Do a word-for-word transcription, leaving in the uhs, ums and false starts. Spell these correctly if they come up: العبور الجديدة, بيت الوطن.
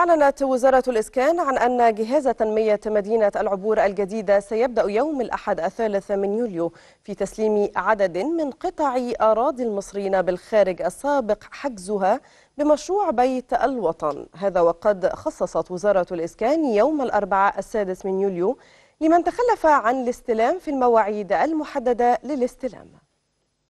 أعلنت وزارة الإسكان عن أن جهاز تنمية مدينة العبور الجديدة سيبدأ يوم الأحد الثالث من يوليو في تسليم عدد من قطع أراضي المصريين بالخارج السابق حجزها بمشروع بيت الوطن. هذا وقد خصصت وزارة الإسكان يوم الأربعاء السادس من يوليو لمن تخلف عن الاستلام في المواعيد المحددة للاستلام.